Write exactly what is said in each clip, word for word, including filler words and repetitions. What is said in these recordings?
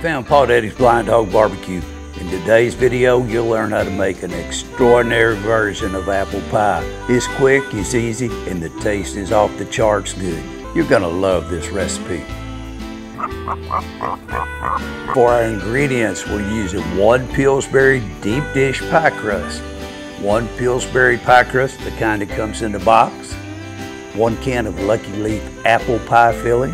found Paw Daddy's BlindHawg Barbecue. In today's video, you'll learn how to make an extraordinary version of apple pie. It's quick, it's easy, and the taste is off the charts good. You're gonna love this recipe. For our ingredients, we're using one Pillsbury deep dish pie crust, one Pillsbury pie crust, the kind that comes in the box, one can of Lucky Leaf apple pie filling,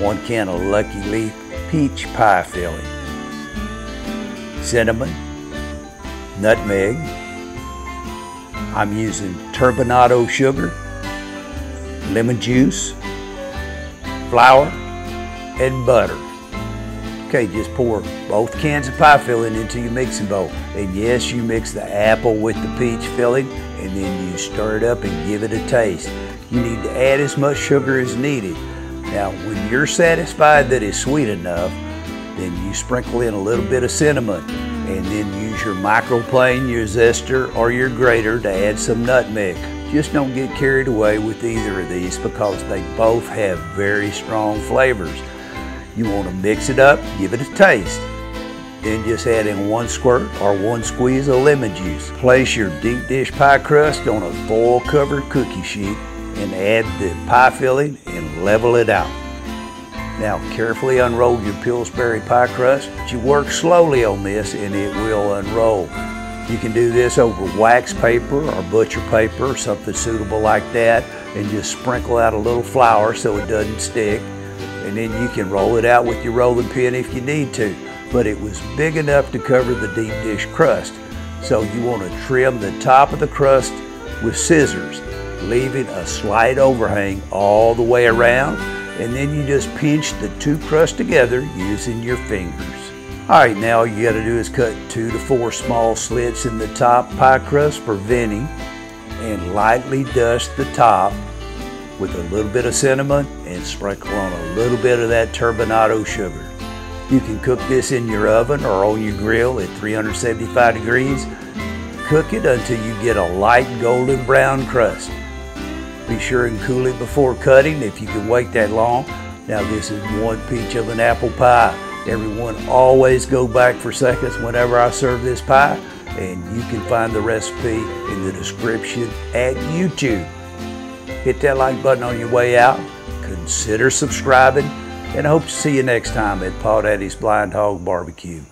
one can of Lucky Leaf peach pie filling, cinnamon, nutmeg. I'm using turbinado sugar, lemon juice, flour, and butter. Okay, just pour both cans of pie filling into your mixing bowl. And yes, you mix the apple with the peach filling, and then you stir it up and give it a taste. You need to add as much sugar as needed. Now, when you're satisfied that it's sweet enough, then you sprinkle in a little bit of cinnamon, and then use your microplane, your zester, or your grater to add some nutmeg. Just don't get carried away with either of these because they both have very strong flavors. You want to mix it up, give it a taste. Then just add in one squirt or one squeeze of lemon juice. Place your deep dish pie crust on a foil covered cookie sheet and add the pie filling and level it out. Now carefully unroll your Pillsbury pie crust. You work slowly on this and it will unroll. You can do this over wax paper or butcher paper or something suitable like that, and just sprinkle out a little flour so it doesn't stick. And then you can roll it out with your rolling pin if you need to. But it was big enough to cover the deep dish crust. So you want to trim the top of the crust with scissors, leaving a slight overhang all the way around. And then you just pinch the two crusts together using your fingers. All right, now all you gotta do is cut two to four small slits in the top pie crust for venting, and lightly dust the top with a little bit of cinnamon and sprinkle on a little bit of that turbinado sugar. You can cook this in your oven or on your grill at three hundred seventy-five degrees. Cook it until you get a light golden brown crust. Be sure and cool it before cutting if you can wait that long. Now this is one peach of an apple pie. Everyone, always go back for seconds whenever I serve this pie, and you can find the recipe in the description at YouTube. Hit that like button on your way out, consider subscribing, and I hope to see you next time at Paw Daddy's BlindHawg Barbecue.